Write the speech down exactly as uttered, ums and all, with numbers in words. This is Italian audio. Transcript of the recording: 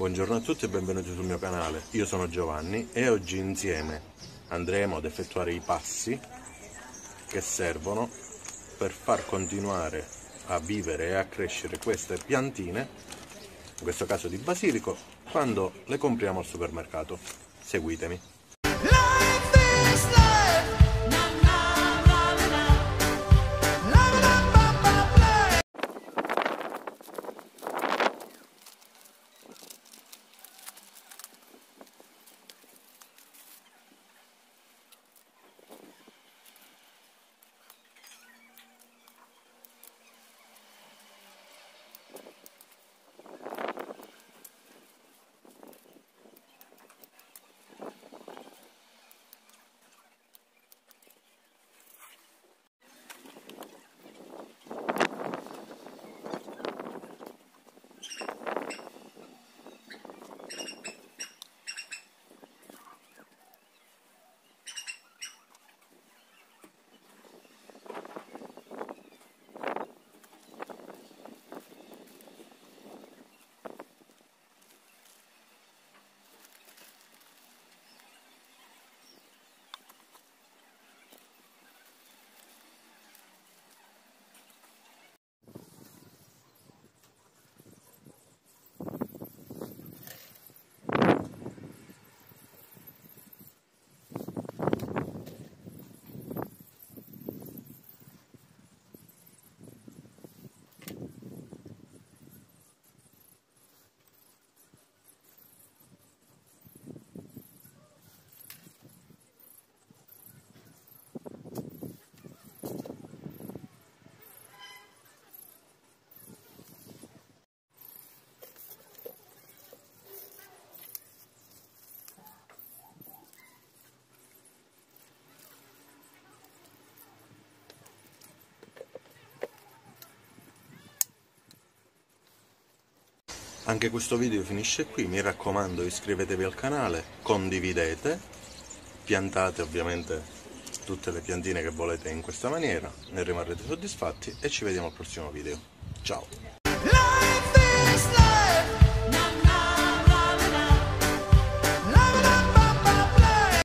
Buongiorno a tutti e benvenuti sul mio canale, io sono Giovanni e oggi insieme andremo ad effettuare i passi che servono per far continuare a vivere e a crescere queste piantine, in questo caso di basilico, quando le compriamo al supermercato. Seguitemi. Anche questo video finisce qui, mi raccomando iscrivetevi al canale, condividete, piantate ovviamente tutte le piantine che volete in questa maniera, ne rimarrete soddisfatti e ci vediamo al prossimo video. Ciao!